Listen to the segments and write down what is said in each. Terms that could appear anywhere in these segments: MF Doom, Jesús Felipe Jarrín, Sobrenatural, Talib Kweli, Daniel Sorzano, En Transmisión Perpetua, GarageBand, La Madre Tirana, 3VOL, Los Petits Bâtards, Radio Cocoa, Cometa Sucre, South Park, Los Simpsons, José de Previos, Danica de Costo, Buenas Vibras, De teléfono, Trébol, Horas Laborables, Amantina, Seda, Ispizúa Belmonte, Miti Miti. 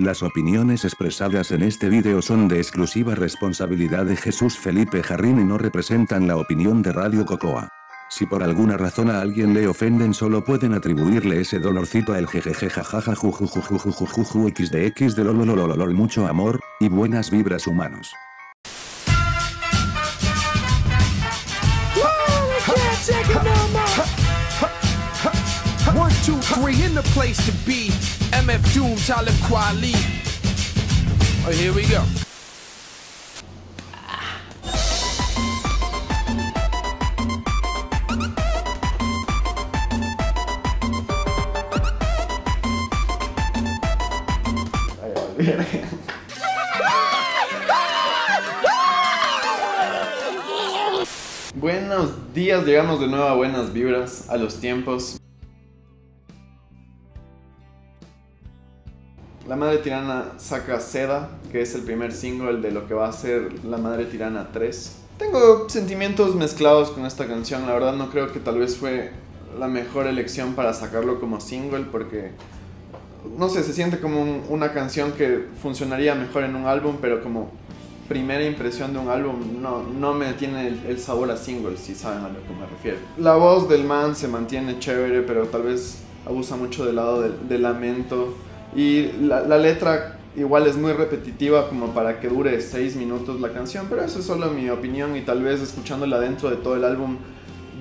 Las opiniones expresadas en este vídeo son de exclusiva responsabilidad de Jesús Felipe Jarrín y no representan la opinión de Radio Cocoa. Si por alguna razón a alguien le ofenden, solo pueden atribuirle ese dolorcito al jejeje jajaja jujujujujujujuju x de lololololol. Mucho amor y buenas vibras, humanos. One, two, three, in the place to be. MF Doom, Talib Kweli. Oh, here we go. Buenos días, llegamos de nuevo a Buenas Vibras, a los tiempos. La Madre Tirana saca Seda, que es el primer single de lo que va a ser La Madre Tirana 3. Tengo sentimientos mezclados con esta canción, la verdad no creo que tal vez fue la mejor elección para sacarlo como single, porque no sé, se siente como una canción que funcionaría mejor en un álbum, pero como primera impresión de un álbum no me tiene el sabor a single, si saben a lo que me refiero. La voz del man se mantiene chévere, pero tal vez abusa mucho del lado del lamento. Y la letra igual es muy repetitiva como para que dure 6 minutos la canción, pero eso es solo mi opinión y tal vez escuchándola dentro de todo el álbum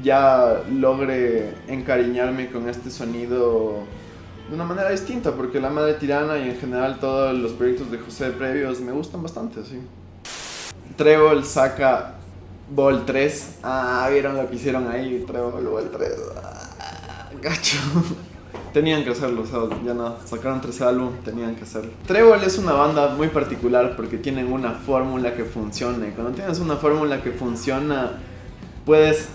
ya logre encariñarme con este sonido de una manera distinta, porque La Madre Tirana y en general todos los proyectos de José de Previos me gustan bastante, sí. Trébol saca Vol 3, vieron lo que hicieron ahí, Trébol, Vol 3, gacho. Tenían que hacerlo, o sea, ya no, sacaron 13 álbum, tenían que hacerlo. Trébol es una banda muy particular porque tienen una fórmula que funciona y cuando tienes una fórmula que funciona puedes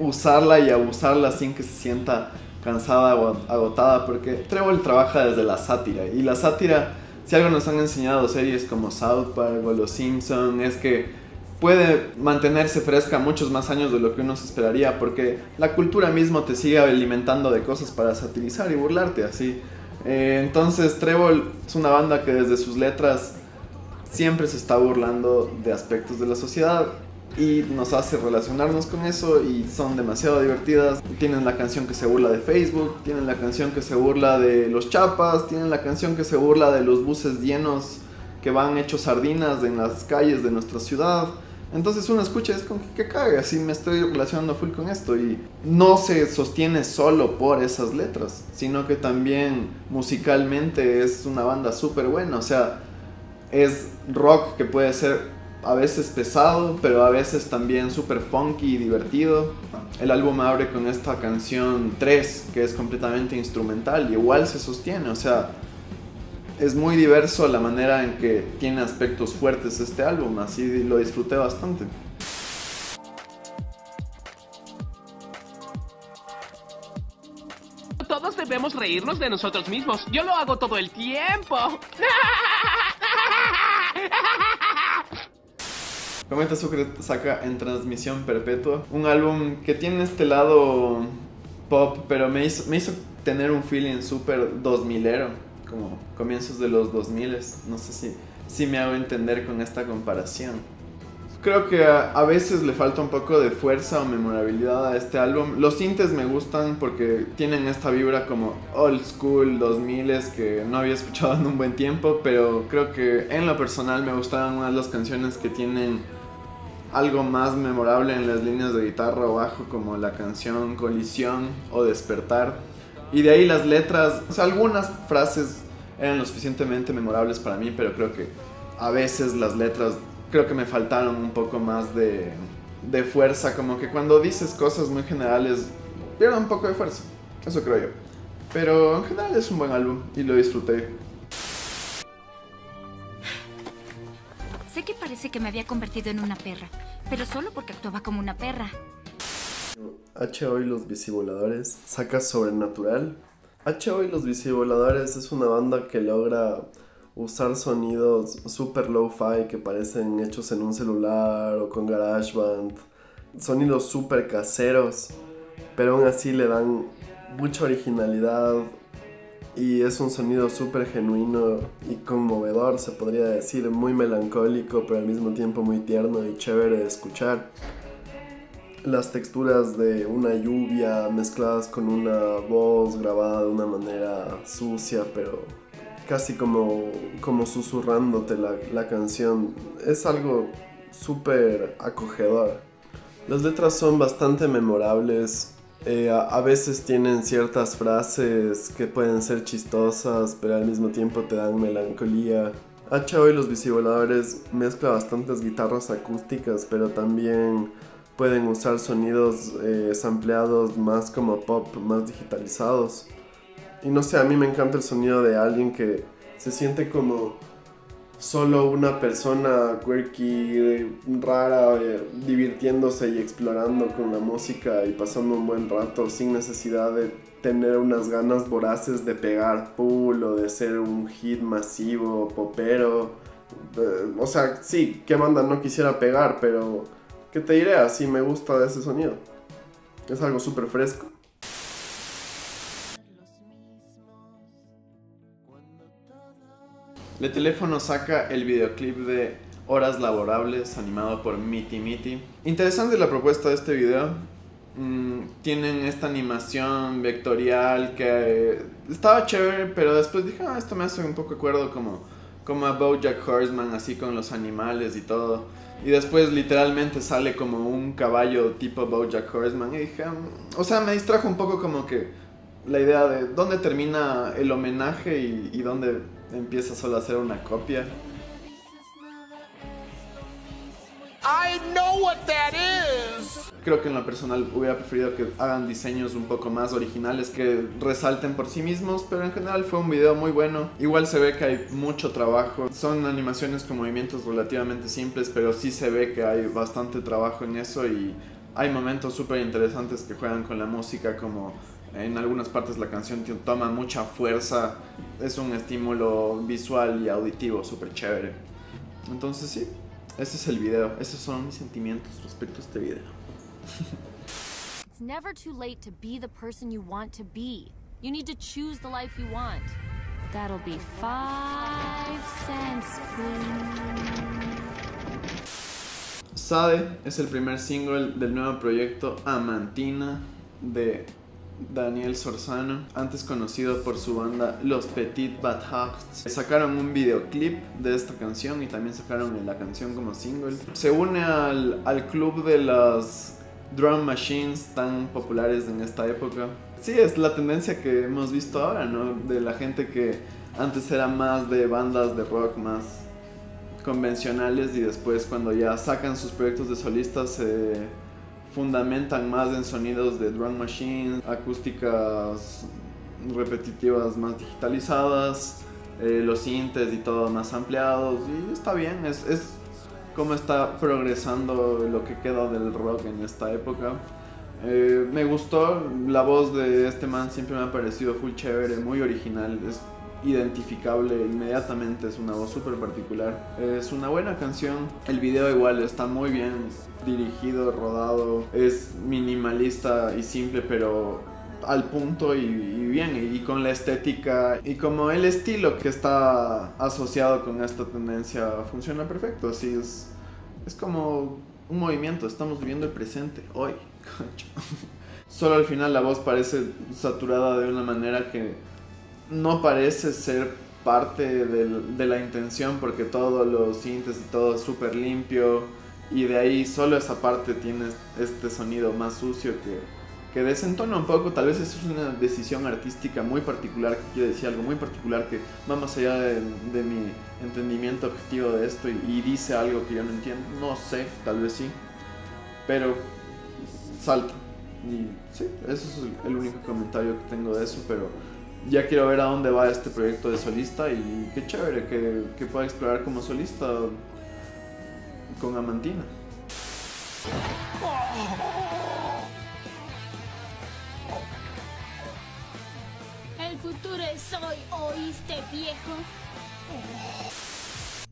usarla y abusarla sin que se sienta cansada o agotada, porque Trébol trabaja desde la sátira y la sátira, si algo nos han enseñado series como South Park o Los Simpsons, es que puede mantenerse fresca muchos más años de lo que uno se esperaría, porque la cultura misma te sigue alimentando de cosas para satirizar y burlarte así. Entonces Trébol es una banda que desde sus letras siempre se está burlando de aspectos de la sociedad y nos hace relacionarnos con eso y son demasiado divertidas. Tienen la canción que se burla de Facebook, tienen la canción que se burla de los chapas, tienen la canción que se burla de los buses llenos que van hechos sardinas en las calles de nuestra ciudad. Entonces uno escucha y es como que cague, así me estoy relacionando full con esto y no se sostiene solo por esas letras, sino que también musicalmente es una banda súper buena, o sea, es rock que puede ser a veces pesado, pero a veces también súper funky y divertido. El álbum abre con esta canción 3, que es completamente instrumental y igual se sostiene, o sea, es muy diverso la manera en que tiene aspectos fuertes este álbum, así lo disfruté bastante. Todos debemos reírnos de nosotros mismos. Yo lo hago todo el tiempo. Cometa Sucre saca En Transmisión Perpetua, un álbum que tiene este lado pop, pero me hizo tener un feeling súper 2000ero. Como comienzos de los 2000, no sé si me hago entender con esta comparación. Creo que a veces le falta un poco de fuerza o memorabilidad a este álbum. Los sintes me gustan porque tienen esta vibra como old school 2000 que no había escuchado en un buen tiempo, pero creo que en lo personal me gustaron más las canciones que tienen algo más memorable en las líneas de guitarra o bajo, como la canción Colisión o Despertar. Y de ahí las letras, o sea, algunas frases eran lo suficientemente memorables para mí, pero creo que a veces las letras, creo que me faltaron un poco más de fuerza, como que cuando dices cosas muy generales, pierden un poco de fuerza, eso creo yo. Pero en general es un buen álbum y lo disfruté. Sé que parece que me había convertido en una perra, pero solo porque actuaba como una perra. H.O. y los Bicivoladores saca Sobrenatural. H.O. y los Bicivoladores es una banda que logra usar sonidos super lo-fi que parecen hechos en un celular o con GarageBand, sonidos super caseros, pero aún así le dan mucha originalidad y es un sonido súper genuino y conmovedor, se podría decir, muy melancólico, pero al mismo tiempo muy tierno y chévere de escuchar. Las texturas de una lluvia mezcladas con una voz grabada de una manera sucia, pero casi como susurrándote la canción. Es algo súper acogedor. Las letras son bastante memorables. A veces tienen ciertas frases que pueden ser chistosas, pero al mismo tiempo te dan melancolía. H.O. y los Bicivoladores mezcla bastantes guitarras acústicas, pero también pueden usar sonidos sampleados más como pop, más digitalizados. Y no sé, a mí me encanta el sonido de alguien que se siente como solo una persona quirky, rara, divirtiéndose y explorando con la música y pasando un buen rato sin necesidad de tener unas ganas voraces de pegar pool o de ser un hit masivo, popero. O sea, sí, qué banda no quisiera pegar, pero ¿qué te diré? Así me gusta ese sonido. Es algo súper fresco. De teléfono saca el videoclip de Horas Laborables, animado por Miti Miti. Interesante la propuesta de este video. Tienen esta animación vectorial que estaba chévere, pero después dije, esto me hace un poco acuerdo como a Bojack Horseman, así con los animales y todo. Y después literalmente sale como un caballo tipo Bojack Horseman y dije, o sea, me distrajo un poco como que la idea de dónde termina el homenaje y dónde empieza solo a hacer una copia. Creo que en lo personal hubiera preferido que hagan diseños un poco más originales que resalten por sí mismos, pero en general fue un video muy bueno. Igual se ve que hay mucho trabajo. Son animaciones con movimientos relativamente simples, pero sí se ve que hay bastante trabajo en eso y hay momentos súper interesantes que juegan con la música, como en algunas partes la canción toma mucha fuerza, es un estímulo visual y auditivo súper chévere. Entonces sí, ese es el video, esos son mis sentimientos respecto a este video. It's never too late to be the person you want to be. You need to choose the life you want. That'll be 5 cents, please. Sabe es el primer single del nuevo proyecto Amantina de Daniel Sorzano, antes conocido por su banda Los Petits Bâtards. Sacaron un videoclip de esta canción y también sacaron la canción como single. Se une al club de las drum machines tan populares en esta época. Sí, es la tendencia que hemos visto ahora, ¿no? De la gente que antes era más de bandas de rock más convencionales y después cuando ya sacan sus proyectos de solistas se fundamentan más en sonidos de drum machines, acústicas repetitivas más digitalizadas, los sintes y todo más ampliados, y está bien, es como está progresando lo que queda del rock en esta época. Me gustó, la voz de este man siempre me ha parecido full chévere, muy original, es identificable inmediatamente, es una voz súper particular, es una buena canción. El video igual está muy bien dirigido, rodado, es minimalista y simple pero al punto y bien, y con la estética y como el estilo que está asociado con esta tendencia funciona perfecto. Así es como un movimiento, estamos viviendo el presente, hoy. Solo al final la voz parece saturada de una manera que no parece ser parte de la intención, porque todos los sintes y todo es súper limpio y de ahí solo esa parte tiene este sonido más sucio que desentona un poco. Tal vez eso es una decisión artística muy particular, que quiere decir algo muy particular que va más allá de mi entendimiento objetivo de esto y dice algo que yo no entiendo, no sé, tal vez sí, pero salta. Y sí, eso es el único comentario que tengo de eso, pero ya quiero ver a dónde va este proyecto de solista y qué chévere que pueda explorar como solista con Amantina. El futuro es hoy, ¿oíste, viejo?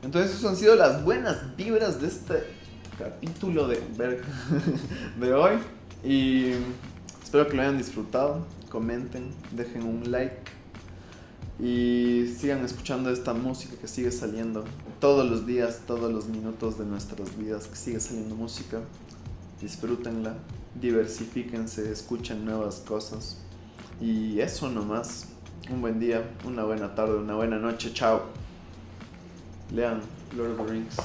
Entonces esas han sido las buenas vibras de este capítulo de hoy. Y espero que lo hayan disfrutado. Comenten, dejen un like y sigan escuchando esta música que sigue saliendo todos los días, todos los minutos de nuestras vidas, que sigue saliendo música. Disfrútenla, diversifíquense, escuchen nuevas cosas. Y eso nomás. Un buen día, una buena tarde, una buena noche. Chao. Lean Lord of the Rings.